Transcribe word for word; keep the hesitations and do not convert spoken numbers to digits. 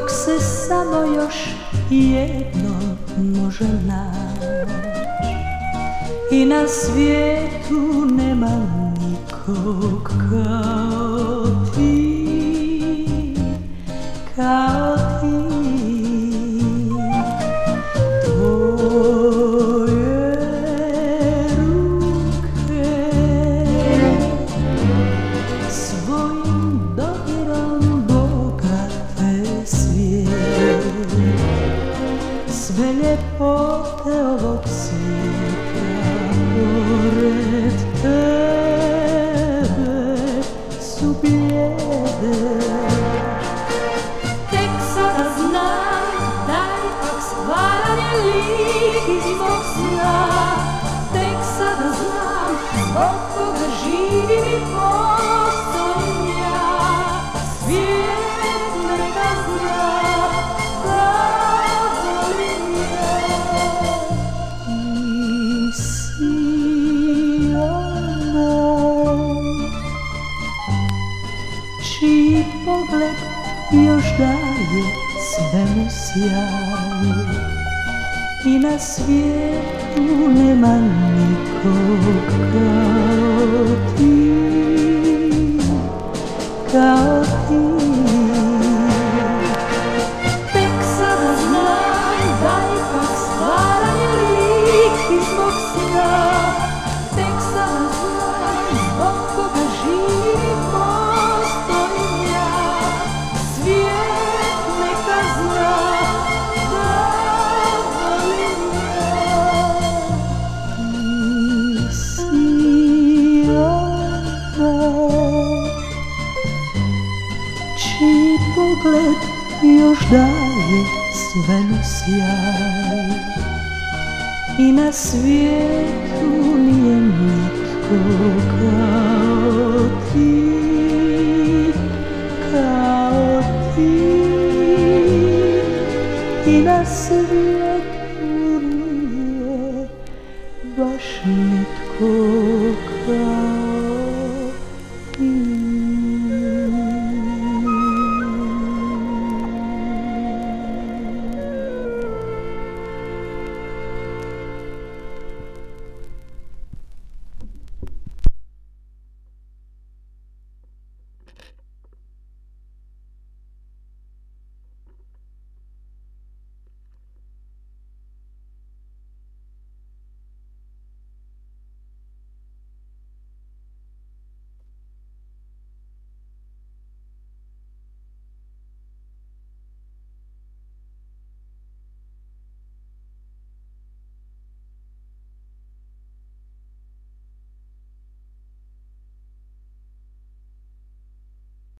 dok se samo još jedno može naći i na svijetu nema nikog kao ti, kao ti. Sve ljepote ovog svijeta pored tebe su bijede. Tek sada znam da ipak stvaranje lik iz mog sna. Tek sada znam zbog koga živim i postojim ja. Svijet neka zna. Čiji pogled još daje svemu sjaju i na svijetu nema nikog kao ti, kao ti. Tek sada znam da ipak stvaram je lik iz mog sna. Tek sada znam zbog koga živim. Čiji pogled još daje svemu sjaj i na svijetu nije nitko kao ti, kao ti.